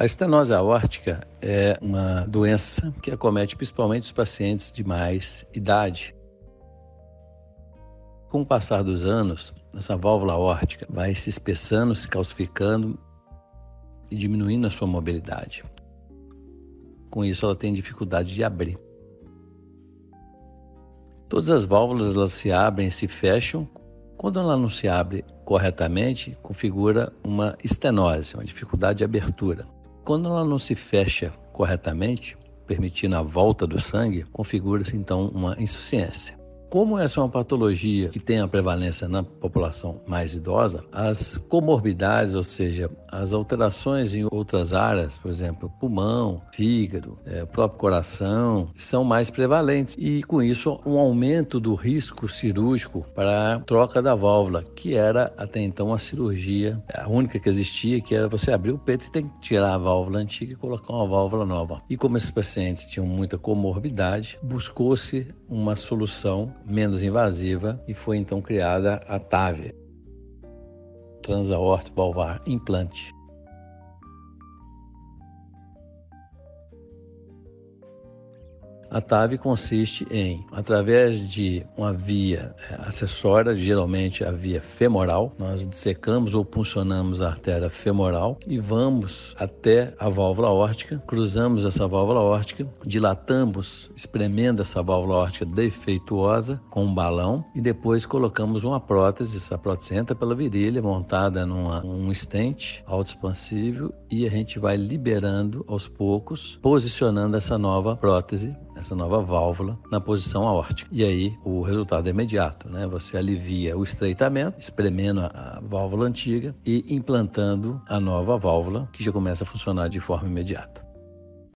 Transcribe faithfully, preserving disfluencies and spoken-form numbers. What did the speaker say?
A estenose aórtica é uma doença que acomete principalmente os pacientes de mais idade. Com o passar dos anos, essa válvula aórtica vai se espessando, se calcificando e diminuindo a sua mobilidade. Com isso, ela tem dificuldade de abrir. Todas as válvulas elas se abrem e se fecham. Quando ela não se abre corretamente, configura uma estenose, uma dificuldade de abertura. Quando ela não se fecha corretamente, permitindo a volta do sangue, configura-se então uma insuficiência. Como essa é uma patologia que tem a prevalência na população mais idosa, as comorbidades, ou seja, as alterações em outras áreas, por exemplo, pulmão, fígado, é, próprio coração, são mais prevalentes e, com isso, um aumento do risco cirúrgico para a troca da válvula, que era até então a cirurgia, a única que existia, que era você abrir o peito e tem que tirar a válvula antiga e colocar uma válvula nova. E como esses pacientes tinham muita comorbidade, buscou-se uma solução menos invasiva e foi então criada a TAVI, Transaorto Balvar implante. A TAVI consiste em, através de uma via acessória, geralmente a via femoral, nós dissecamos ou puncionamos a artéria femoral e vamos até a válvula aórtica, cruzamos essa válvula aórtica, dilatamos, espremendo essa válvula aórtica defeituosa com um balão e depois colocamos uma prótese, essa prótese entra pela virilha, montada numa, num stent autoexpansível e a gente vai liberando aos poucos, posicionando essa nova prótese, essa nova válvula na posição aórtica. E aí o resultado é imediato, né? Você alivia o estreitamento, espremendo a válvula antiga e implantando a nova válvula, que já começa a funcionar de forma imediata.